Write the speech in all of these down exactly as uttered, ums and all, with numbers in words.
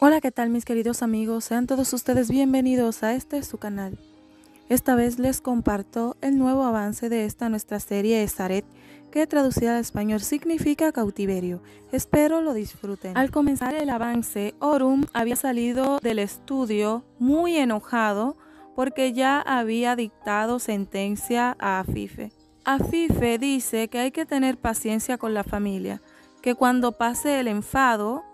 Hola, ¿qué tal mis queridos amigos? Sean todos ustedes bienvenidos a este su canal. Esta vez les comparto el nuevo avance de esta nuestra serie Esaret, que traducida al español significa cautiverio. Espero lo disfruten. Al comenzar el avance, Orum había salido del estudio muy enojado porque ya había dictado sentencia a Afife. Afife dice que hay que tener paciencia con la familia, que cuando pase el enfado,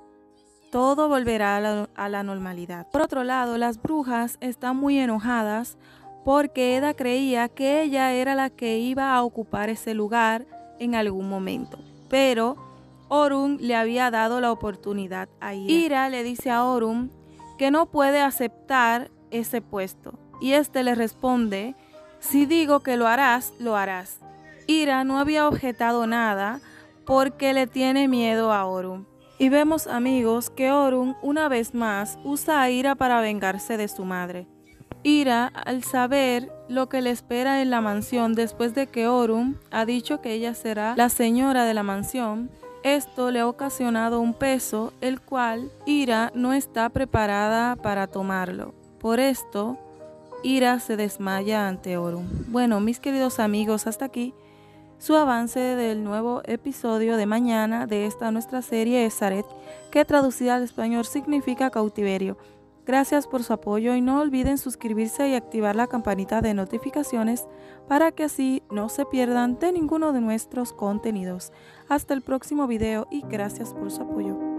todo volverá a la, a la normalidad. Por otro lado, las brujas están muy enojadas porque Eda creía que ella era la que iba a ocupar ese lugar en algún momento, pero Orhun le había dado la oportunidad a Ira. Ira le dice a Orhun que no puede aceptar ese puesto y este le responde: si digo que lo harás, lo harás. Ira no había objetado nada porque le tiene miedo a Orhun. Y vemos, amigos, que Orhun una vez más usa a Ira para vengarse de su madre. Ira, al saber lo que le espera en la mansión después de que Orhun ha dicho que ella será la señora de la mansión, esto le ha ocasionado un peso el cual Ira no está preparada para tomarlo. Por esto, Ira se desmaya ante Orhun. Bueno, mis queridos amigos, hasta aquí su avance del nuevo episodio de mañana de esta nuestra serie Esaret, que traducida al español significa cautiverio. Gracias por su apoyo y no olviden suscribirse y activar la campanita de notificaciones para que así no se pierdan de ninguno de nuestros contenidos. Hasta el próximo video y gracias por su apoyo.